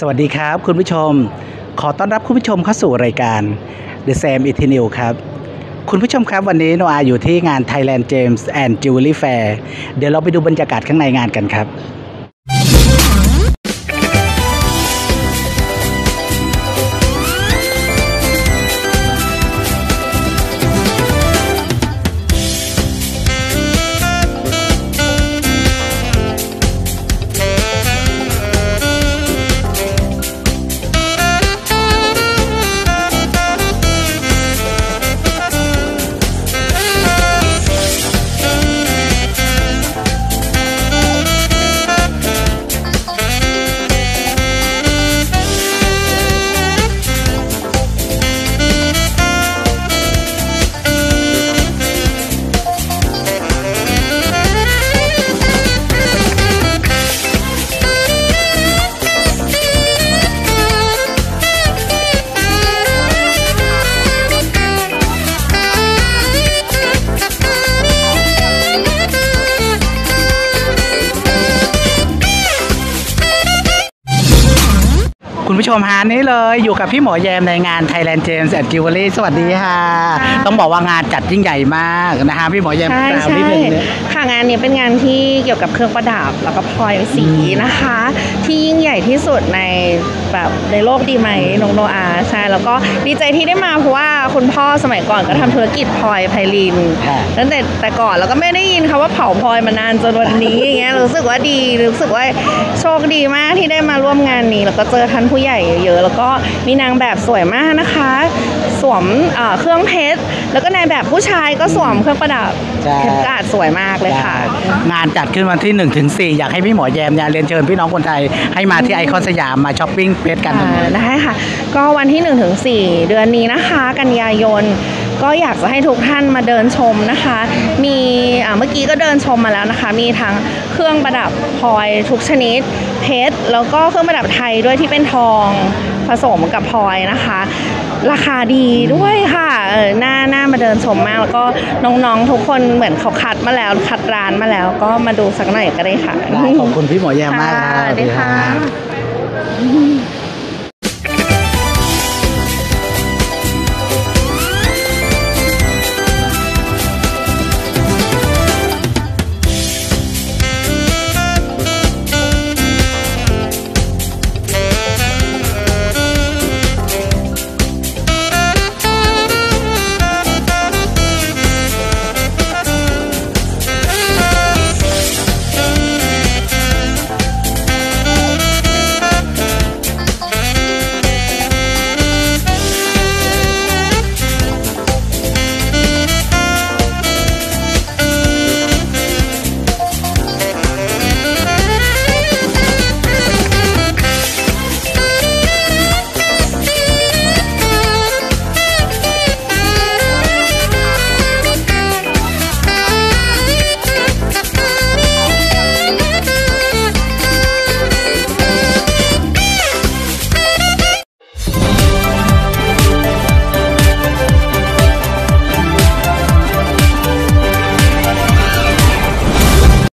สวัสดีครับคุณผู้ชมขอต้อนรับคุณผู้ชมเข้าสู่รายการ TheSaMET!NEWS ครับคุณผู้ชมครับวันนี้โนอาอยู่ที่งาน Thailand Gems&Jewelry Fair เดี๋ยวเราไปดูบรรยากาศข้างในงานกันครับคุณผู้ชมฮานี้เลยอยู่กับพี่หมอแยมในงาน Thailand Gems&Jewelry สวัสดีค่ะต้องบอกว่างานจัดยิ่งใหญ่มากนะคะพี่หมอแยมใช่ใช่ค่ะงานนี้เป็นงานที่เกี่ยวกับเครื่องประดับแล้วก็พลอยสีนะคะที่ยิ่งใหญ่ที่สุดในแบบในโลกดีไหมน้องโนอาใช่แล้วก็ดีใจที่ได้มาเพราะว่าคุณพ่อสมัยก่อนก็ทำธุรกิจพลอยไพลินตั้งแต่ก่อนแล้วก็ไม่ได้ยินคำว่าเผาพลอยมานานจนวันนี้อย่างเงี้ยรู้สึกว่าดีรู้สึกว่าโชคดีมากที่ได้มาร่วมงานนี้แล้วก็เจอท่านผู้ใหญ่เยอะแล้วก็มีนางแบบสวยมากนะคะสวมเครื่องเพชรแล้วก็นายแบบผู้ชายก็สวมเครื่องประดับเข็มกลัดสวยมากเลยค่ะงานจัดขึ้นวันที่ 1-4 อยากให้พี่หมอแยมเรียนเชิญพี่น้องคนไทยให้มาที่ไอคอนสยามมาช้อปปิ้งเพชรกันได้ค่ะก็วันที่ 1-4 เดือนนี้นะคะกันยายนก็อยากจะให้ทุกท่านมาเดินชมนะคะมีเมื่อกี้ก็เดินชมมาแล้วนะคะมีทั้งเครื่องประดับพลอยทุกชนิดเพชรแล้วก็เครื่องประดับไทยด้วยที่เป็นทองผสมกับพลอยนะคะราคาดีด้วยค่ะหน้ามาเดินชมมากแล้วก็น้องๆทุกคนเหมือนเขาคัดมาแล้วคัดร้านมาแล้วก็มาดูสักหน่อยก็ได้ค่ะขอบคุณพี่หมอแยมมากค่ะ